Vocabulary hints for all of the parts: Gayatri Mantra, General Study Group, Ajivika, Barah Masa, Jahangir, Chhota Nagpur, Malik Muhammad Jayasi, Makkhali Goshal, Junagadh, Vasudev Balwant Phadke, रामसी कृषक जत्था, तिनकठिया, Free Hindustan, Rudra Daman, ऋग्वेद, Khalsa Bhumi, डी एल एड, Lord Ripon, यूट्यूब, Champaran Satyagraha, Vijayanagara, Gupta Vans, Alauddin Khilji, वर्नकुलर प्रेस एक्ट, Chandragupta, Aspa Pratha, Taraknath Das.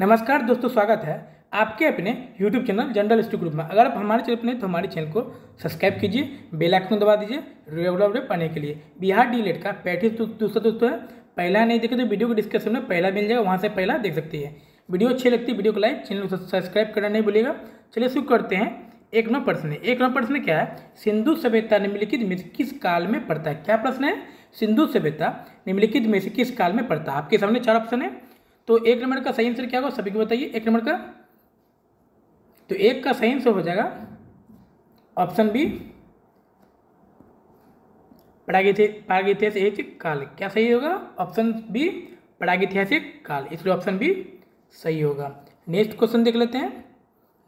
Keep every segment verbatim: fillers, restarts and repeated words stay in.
नमस्कार दोस्तों, स्वागत है आपके अपने यूट्यूब channel general study group में। अगर आप हमारे चैनल पर नहीं तो हमारे चैनल को सब्सक्राइब कीजिए, बेल आइकन दबा दीजिए रेगुलर अपडेट पाने के लिए। बिहार डी एल एड का पैंतीस दूसरा दोस्तों है, पहला नहीं देखे तो वीडियो को डिस्क्रिप्शन में पहला मिल जाएगा, वहाँ से पहला देख सकती है। वीडियो अच्छी लगती है वीडियो को लाइक, चैनल को सब्सक्राइब करना नहीं भूलिएगा। चलिए शुरू करते हैं। एक नौ प्रश्न है, एक नौ प्रश्न क्या है? सिंधु सभ्यता निम्नलिखित में किस काल में पड़ता है? क्या प्रश्न है? सिंधु सभ्यता निम्नलिखित में से किस काल में पड़ता है? आपके सामने चार ऑप्शन है, तो एक नंबर का सही आंसर क्या होगा सभी को बताइए। एक नंबर का तो एक का सही आंसर हो जाएगा ऑप्शन बी, प्रागैतिहासिक काल। क्या सही होगा? ऑप्शन बी प्रागैतिहासिक काल, इसलिए ऑप्शन बी सही होगा। नेक्स्ट क्वेश्चन देख लेते हैं,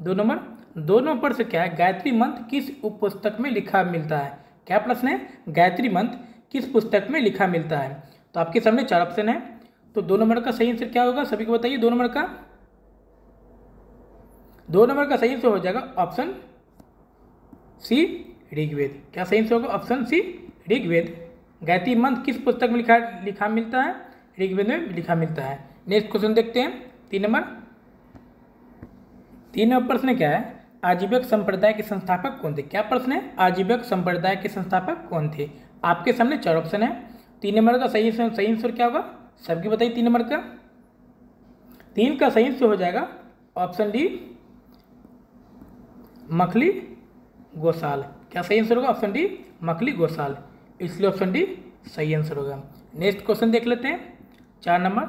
दो नंबर दो नंबर से क्या है? गायत्री मंत्र किस उप पुस्तक में लिखा मिलता है? क्या प्रश्न है? गायत्री मंत्र किस पुस्तक में लिखा मिलता है? तो आपके सामने चार ऑप्शन है, तो दो नंबर का सही आंसर क्या होगा सभी को बताइए। दो नंबर का दो नंबर का सही आंसर हो जाएगा ऑप्शन सी ऋग्वेद। क्या सही आंसर होगा? ऑप्शन सी ऋग्वेद। गायत्री मंत्र किस पुस्तक में लिखा लिखा मिलता है? ऋग्वेद में लिखा मिलता है। नेक्स्ट क्वेश्चन देखते हैं, तीन नंबर तीन नंबर प्रश्न क्या है? आजीविक संप्रदाय के संस्थापक कौन थे? क्या प्रश्न है? आजीविक संप्रदाय के संस्थापक कौन थे? आपके सामने चार ऑप्शन है, तीन नंबर का सही सही आंसर क्या होगा सबकी बताइए। तीन नंबर का तीन का सही आंसर हो जाएगा ऑप्शन डी मखली गोशाल। क्या सही आंसर होगा? ऑप्शन डी मखली गोशाल, इसलिए ऑप्शन डी सही आंसर होगा। नेक्स्ट क्वेश्चन देख लेते हैं, चार नंबर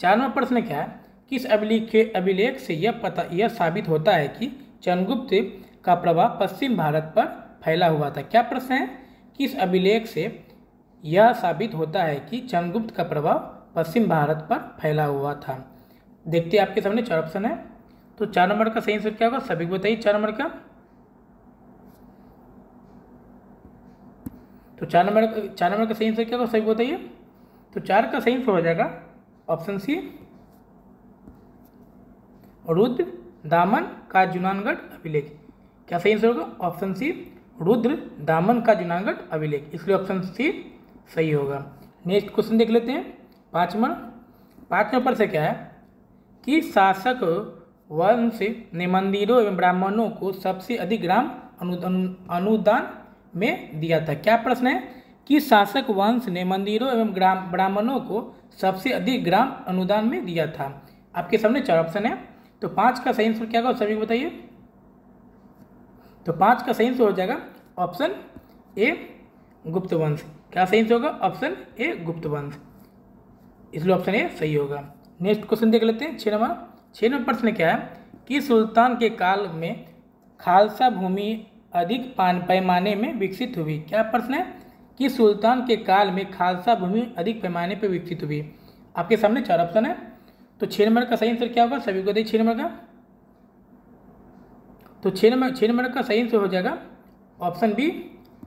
चार नंबर प्रश्न क्या है? किस अभिलेख के अभिलेख से यह पता यह साबित होता है कि चंद्रगुप्त का प्रभाव पश्चिम भारत पर फैला हुआ था? क्या प्रश्न है? किस अभिलेख से यह साबित होता है कि चंद्रगुप्त का प्रभाव पश्चिम भारत पर फैला हुआ था? देखते हैं, आपके सामने चार ऑप्शन है, तो चार नंबर का सही आंसर क्या होगा सभी को बताइए। चार नंबर का तो चार नंबर चार नंबर का सही आंसर क्या होगा सभी को बताइए। तो चार का सही आंसर हो जाएगा ऑप्शन सी रुद्र दामन का जूनागढ़ अभिलेख। क्या सही आंसर होगा? ऑप्शन सी रुद्र दामन का जूनागढ़ अभिलेख, इसलिए ऑप्शन सी सही होगा। नेक्स्ट क्वेश्चन देख लेते हैं, पाँच नंबर पाँच नंबर से क्या है? कि शासक वंश ने मंदिरों एवं ब्राह्मणों को सबसे अधिक ग्राम अनुदान में दिया था। क्या प्रश्न है? कि शासक वंश ने मंदिरों एवं ग्राम ब्राह्मणों को सबसे अधिक ग्राम अनुदान में दिया था। आपके सामने चार ऑप्शन है, तो पाँच का सही आंसर क्या होगा सभी को बताइए। तो पाँच का सही आंसर हो जाएगा ऑप्शन ए गुप्त वंश। क्या सही आंसर होगा? ऑप्शन ए गुप्त वंश, इसलिए ऑप्शन ए सही होगा। नेक्स्ट क्वेश्चन देख लेते हैं, छः नंबर छः नंबर प्रश्न क्या है? कि सुल्तान के काल में खालसा भूमि अधिक पैमाने में विकसित हुई। क्या प्रश्न है? कि सुल्तान के काल में खालसा भूमि अधिक पैमाने पर विकसित हुई। आपके सामने चार ऑप्शन है, तो छः नंबर का सही आंसर क्या होगा सभी को देखिए। छः नंबर का तो छः नंबर छः नंबर का सही आंसर हो जाएगा ऑप्शन बी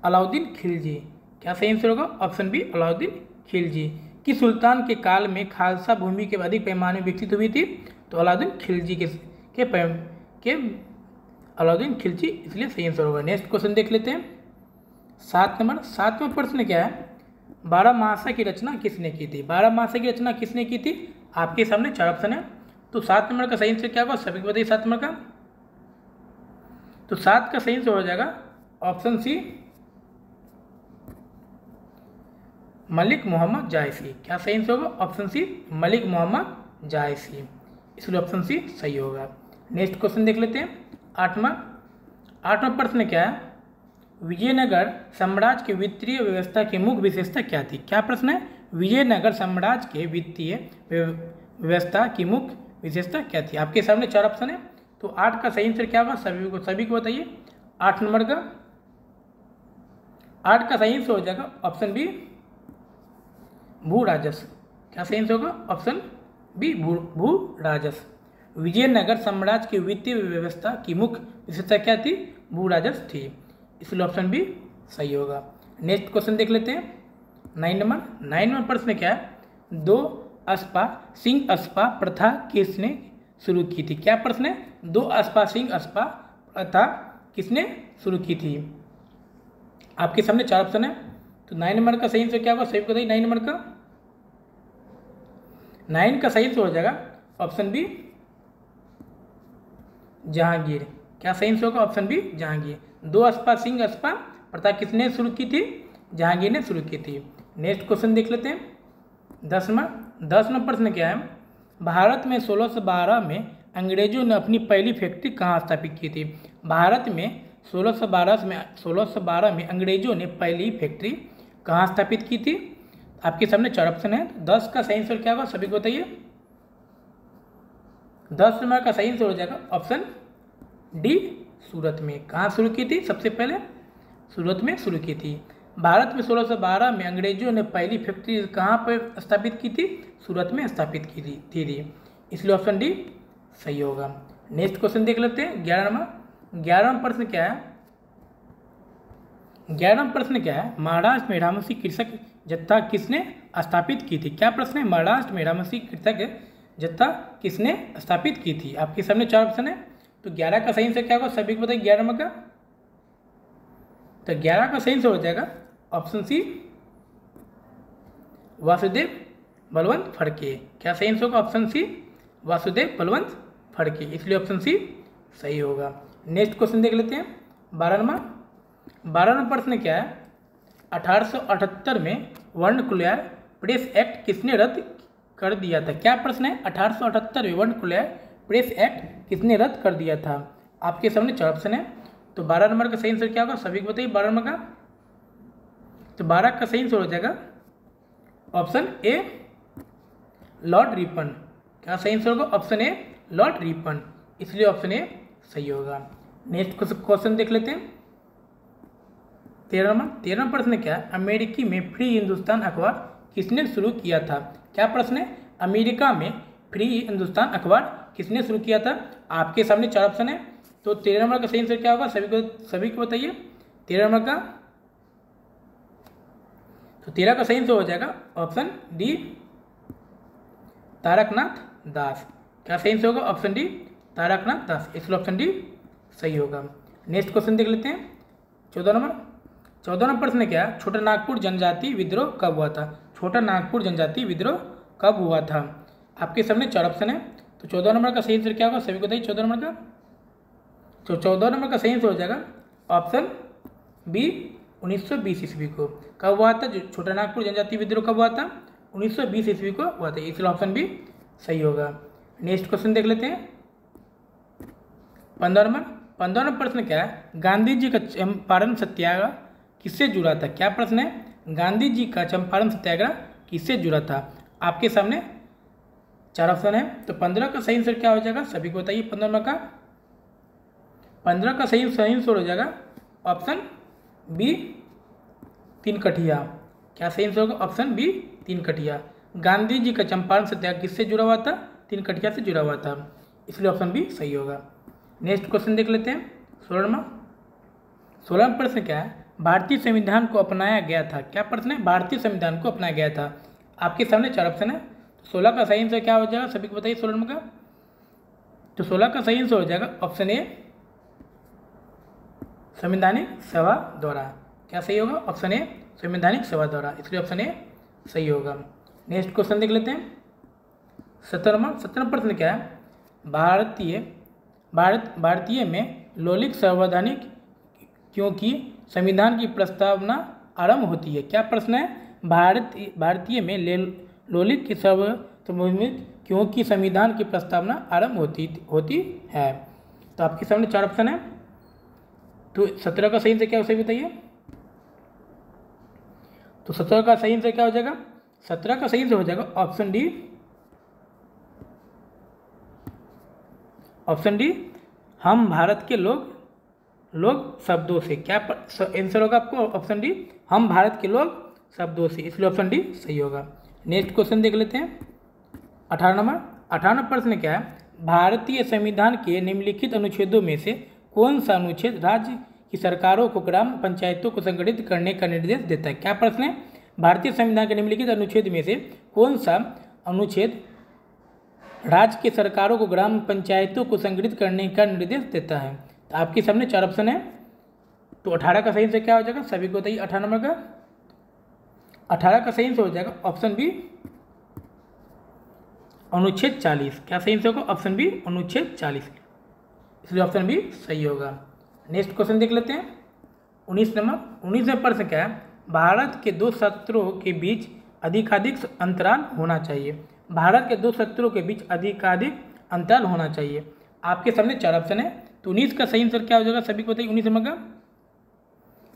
अलाउद्दीन खिलजी। क्या सही आंसर होगा? Option B Alauddin Khilji. कि सुल्तान के काल में खालसा भूमि के अधिक पैमाने में विकसित हुई थी, तो अलाउद्दीन खिलजी के के, के अलाउद्दीन खिलजी, इसलिए सही आंसर होगा। नेक्स्ट क्वेश्चन देख लेते हैं, सात नंबर सातवां प्रश्न क्या है? बारह मासा की रचना किसने की थी? बारह मासा की रचना किसने की थी? आपके सामने चार ऑप्शन है, तो सात नंबर का सही आंसर क्या होगा सभी को बताइए। सात नंबर का तो सात का सही आंसर हो जाएगा ऑप्शन सी मलिक मोहम्मद जायसी। क्या सही आंसर होगा? ऑप्शन सी मलिक मोहम्मद जायसी, इसलिए ऑप्शन सी सही होगा। नेक्स्ट क्वेश्चन देख लेते हैं, आठवां आठवां प्रश्न क्या है? विजयनगर साम्राज्य के वित्तीय व्यवस्था की मुख्य विशेषता क्या थी? क्या प्रश्न है? विजयनगर साम्राज्य के वित्तीय व्यवस्था की मुख्य विशेषता क्या थी? आपके सामने चार ऑप्शन है, तो आठ का सही आंसर क्या होगा सभी को सभी को बताइए। आठ नंबर का आठ का सही आंसर हो जाएगा ऑप्शन बी भू राजस्व। क्या सही आंसर होगा? ऑप्शन बी भू भू राजस्व। विजयनगर साम्राज्य की वित्तीय व्यवस्था की मुख्य विशेषता क्या थी? भू राजस्व थी, इसलिए ऑप्शन बी सही होगा। नेक्स्ट क्वेश्चन देख लेते हैं, नाइन नंबर नाइन नंबर प्रश्न क्या है? दो अस्पा सिंह अस्पा प्रथा किसने शुरू की थी? क्या प्रश्न है? दो अस्पा सिंह अस्पा प्रथा किसने शुरू की थी? आपके सामने चार ऑप्शन है, तो नाइन नंबर का सही आंसर क्या होगा सभी को बताइए। नाइन नंबर का नाइन का सही आंसर हो जाएगा ऑप्शन बी जहांगीर। क्या सही आंसर होगा ऑप्शन बी जहांगीर। दो अस्पा सिंह अस्पा प्रथा किसने शुरू की थी? जहांगीर ने शुरू की थी। नेक्स्ट क्वेश्चन देख लेते हैं दसवा। दस नंबर प्रश्न क्या है, भारत में सोलह सौ बारह में अंग्रेजों ने अपनी पहली फैक्ट्री कहाँ स्थापित की थी? भारत में सोलह सौ बारह में सोलह सौ बारह में अंग्रेजों ने पहली फैक्ट्री कहाँ स्थापित की थी? आपके सामने चार ऑप्शन है। दस का सही आंसर क्या होगा सभी को बताइए। दस नंबर का सही आंसर हो जाएगा ऑप्शन डी सूरत में। कहाँ शुरू की थी? सबसे पहले सूरत में शुरू की थी। भारत में सोलह सौ बारह में अंग्रेजों ने पहली फैक्ट्री कहाँ पर स्थापित की थी? सूरत में स्थापित की थी, इसलिए ऑप्शन डी सही होगा। नेक्स्ट क्वेश्चन देख लेते हैं ग्यारहवा। ग्यारहवा प्रश्न क्या है? ग्यारहवा प्रश्न क्या है, महाराष्ट्र में रामसी कृषक जत्था किसने स्थापित की थी? क्या प्रश्न है, महाराष्ट्र में रामसी कृषक जत्था किसने स्थापित की थी? आपके सामने चार ऑप्शन है। तो ग्यारह का सही आंसर क्या होगा सभी को बताइए। ग्यारह का तो ग्यारह का सही आंसर हो जाएगा ऑप्शन सी वासुदेव बलवंत फड़के। क्या सही आंसर होगा ऑप्शन सी वासुदेव बलवंत फड़के, इसलिए ऑप्शन सी सही होगा। नेक्स्ट क्वेश्चन देख लेते हैं बारहवा। बारहवा प्रश्न क्या है, अठारह सौ अठहत्तर में वर्नकुलर प्रेस एक्ट किसने रद्द कर दिया था? क्या प्रश्न है, अठारह सौ अठहत्तर में वर्नकुलर प्रेस एक्ट किसने रद्द कर दिया था? आपके सामने चार ऑप्शन है। तो बारह नंबर का सही आंसर क्या होगा सभी को बताइए। बारह नंबर का तो बारह का सही आंसर हो जाएगा ऑप्शन ए लॉर्ड रिपन। क्या सही आंसर होगा ऑप्शन ए लॉर्ड रिपन, इसलिए ऑप्शन ए सही होगा। नेक्स्ट क्वेश्चन देख लेते हैं तेरह नंबर। तेरह नंबर प्रश्न क्या है, अमेरिकी में फ्री हिंदुस्तान अखबार किसने शुरू किया था? क्या प्रश्न है, अमेरिका में फ्री हिंदुस्तान अखबार किसने शुरू किया था? आपके सामने चार ऑप्शन है। तो तेरह नंबर का सही आंसर क्या होगा सभी को सभी को बताइए। तेरह नंबर का तो तेरह का सही आंसर हो जाएगा ऑप्शन डी तारकनाथ दास। क्या सही आंसर होगा ऑप्शन डी तारकनाथ दास, इसलिए ऑप्शन डी सही होगा। नेक्स्ट क्वेश्चन देख लेते हैं चौदह नंबर। चौदह नंबर प्रश्न क्या है, छोटा नागपुर जनजाति विद्रोह कब हुआ था? छोटा नागपुर जनजाति विद्रोह कब हुआ था? आपके सामने चार ऑप्शन है। तो चौदह नंबर का सही आंसर क्या होगा सभी को बताइए। चौदह नंबर का तो चौदह नंबर का सही आंसर हो जाएगा ऑप्शन बी उन्नीस सौ बीस ईस्वी को। कब हुआ था जो छोटा नागपुर जनजाति विद्रोह कब हुआ था? उन्नीस सौ बीस ईस्वी को हुआ था, इसलिए ऑप्शन बी सही होगा। नेक्स्ट क्वेश्चन देख लेते हैं पंद्रह नंबर। पंद्रह नंबर प्रश्न क्या है, गांधी जी का चंपारण सत्याग्रह किससे जुड़ा था? क्या प्रश्न है, गांधी जी का चंपारण सत्याग्रह किससे जुड़ा था? आपके सामने चार ऑप्शन है। तो पंद्रह का सही आंसर क्या हो जाएगा सभी को बताइए। पंद्रह नंबर का पंद्रह का सही सही आंसर हो जाएगा ऑप्शन बी तिनकठिया। क्या सही आंसर होगा ऑप्शन बी तिनकठिया। गांधी जी का चंपारण सत्याग्रह किससे जुड़ा हुआ था? तिनकठिया से जुड़ा हुआ था, इसलिए ऑप्शन बी सही होगा। नेक्स्ट क्वेश्चन देख लेते हैं सोलहवां। सोलहवां प्रश्न क्या है, भारतीय संविधान को अपनाया गया था? क्या प्रश्न है, भारतीय संविधान को अपनाया गया था? आपके सामने चार ऑप्शन है। तो सोलह का सही आंसर क्या हो जाएगा सभी को बताइए। सोलह का तो सोलह का सही आंसर हो जाएगा ऑप्शन ए संवैधानिक सभा द्वारा। क्या सही होगा ऑप्शन ए संवैधानिक सभा द्वारा, इसलिए ऑप्शन ए सही होगा। नेक्स्ट क्वेश्चन देख लेते हैं सत्रहवां। सत्रहवां प्रश्न क्या है, भारतीय भारत भारतीय में लौलिक संवैधानिक क्योंकि संविधान की प्रस्तावना आरंभ होती है? क्या प्रश्न है, भारत भारतीय में लौलिक संवैधानिक क्योंकि संविधान की प्रस्तावना आरंभ होती होती है? तो आपके सामने चार ऑप्शन है। तो सत्रह का सही आंसर क्या हो सही बताइए। तो सत्रह का सही आंसर क्या हो जाएगा? सत्रह का सही आंसर हो जाएगा ऑप्शन डी ऑप्शन डी हम भारत के लोग लोग शब्दों से। क्या आंसर होगा आपको ऑप्शन डी हम भारत के लोग शब्दों से, इसलिए ऑप्शन डी सही होगा। नेक्स्ट क्वेश्चन देख लेते हैं अठारह नंबर। अठारह नंबर प्रश्न क्या है, भारतीय संविधान के निम्नलिखित अनुच्छेदों में से कौन सा अनुच्छेद राज्य की सरकारों को ग्राम पंचायतों को संगठित करने का निर्देश देता है? क्या प्रश्न है, भारतीय संविधान के निम्नलिखित अनुच्छेद में से कौन सा अनुच्छेद राज्य के सरकारों को ग्राम पंचायतों को संगठित करने का निर्देश देता है? तो आपके सामने चार ऑप्शन है। तो अठारह का सही आंसर क्या हो जाएगा सभी को बताइए। अठारह नंबर का अठारह का सही आंसर हो जाएगा ऑप्शन बी अनुच्छेद चालीस। क्या सही आंसर होगा ऑप्शन बी अनुच्छेद चालीस। इसलिए ऑप्शन बी सही होगा। नेक्स्ट क्वेश्चन देख लेते हैं उन्नीस नंबर। उन्नीस में प्रश्न क्या है, भारत के दो सत्रों के बीच अधिकाधिक अंतराल होना चाहिए। भारत के दो सत्रों के बीच अधिकाधिक अंतराल होना चाहिए। आपके सामने चार ऑप्शन है, तो उन्नीस का सही आंसर क्या हो जाएगा सभी को बताइए। उन्नीस नंबर का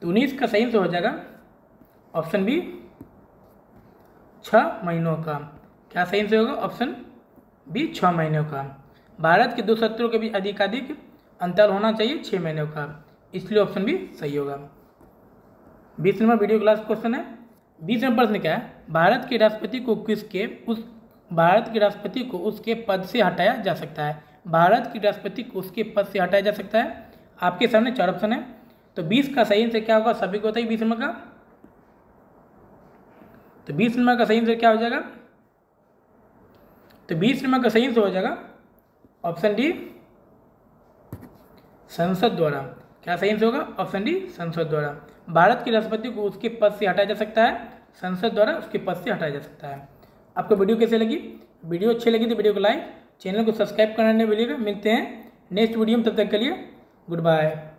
तो उन्नीस का सही आंसर हो जाएगा ऑप्शन बी छः महीनों का। क्या सही आंसर होगा ऑप्शन बी छः महीनों का। भारत के दो सत्रों के बीच अधिकाधिक अंतर होना चाहिए छः महीनों का, इसलिए ऑप्शन बी सही होगा। बीस नंबर वीडियो क्लास क्वेश्चन है। बीस नंबर प्रश्न क्या है, भारत के राष्ट्रपति को किसके उस भारत के राष्ट्रपति को उसके पद से हटाया जा सकता है। भारत के राष्ट्रपति को उसके पद से हटाया जा सकता है। आपके सामने चार ऑप्शन है, तो बीस का सही आंसर क्या होगा सभी को बताइए। बीस नंबर का तो बीस नंबर का सही आंसर क्या हो जाएगा, तो बीस नंबर का सही आंसर हो जाएगा ऑप्शन डी संसद द्वारा। क्या सही आंसर होगा ऑप्शन डी संसद द्वारा। भारत के राष्ट्रपति को उसके पद से हटाया जा सकता है, संसद द्वारा उसके पद से हटाया जा सकता है। आपको वीडियो कैसे लगी, वीडियो अच्छी लगी तो वीडियो को लाइक, चैनल को सब्सक्राइब करना नहीं भूलिएगा। मिलते हैं नेक्स्ट वीडियो में, तब तक के लिए गुड बाय।